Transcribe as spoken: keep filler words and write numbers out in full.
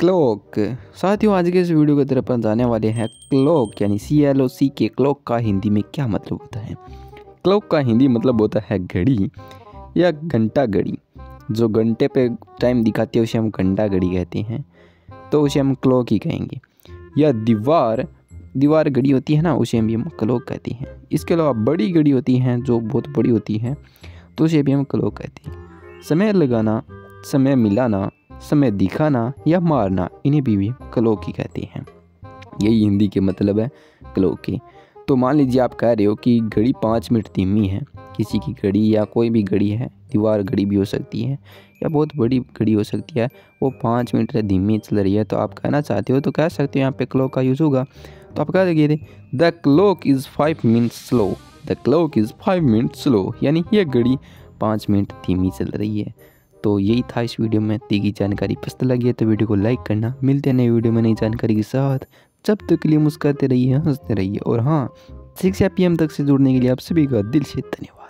Clock. साथियों आज के इस वीडियो की तरफ जाने वाले हैं क्लॉक यानी सी एल ओ सी के क्लॉक का हिंदी में क्या मतलब होता है। क्लॉक का हिंदी मतलब होता है घड़ी या घंटा घड़ी। जो घंटे पे टाइम दिखाती है उसे हम घंटा घड़ी कहते हैं, तो उसे हम क्लॉक ही कहेंगे। या दीवार दीवार घड़ी होती है ना, उसे भी हम क्लॉक कहते हैं। इसके अलावा बड़ी घड़ी होती हैं जो बहुत बड़ी होती हैं, तो उसे भी हम क्लॉक कहते हैं। समय लगाना, समय मिलाना, समय दिखाना या मारना, इन्हें भी, भी क्लॉक ही कहते हैं। यही हिंदी के मतलब है क्लॉक के। तो मान लीजिए आप कह रहे हो कि घड़ी पाँच मिनट धीमी है, किसी की घड़ी या कोई भी घड़ी है, दीवार घड़ी भी हो सकती है या बहुत बड़ी घड़ी हो सकती है, वो पाँच मिनट धीमी चल रही है, तो आप कहना चाहते हो तो कह सकते हो, यहाँ पे क्लॉक का यूज़ होगा। तो आप कह देंगे the clock is five minute slow, the clock is five minute slow, यानी यह घड़ी पाँच मिनट धीमी चल रही है। तो यही था इस वीडियो में, दी गई जानकारी पसंद लगी है तो वीडियो को लाइक करना। मिलते हैं नई वीडियो में नई जानकारी के साथ, जब तक के लिए मुस्कुराते रहिए, हंसते रहिए। और हाँ, शिक्षा पीएम तक से जुड़ने के लिए आप सभी का दिल से धन्यवाद।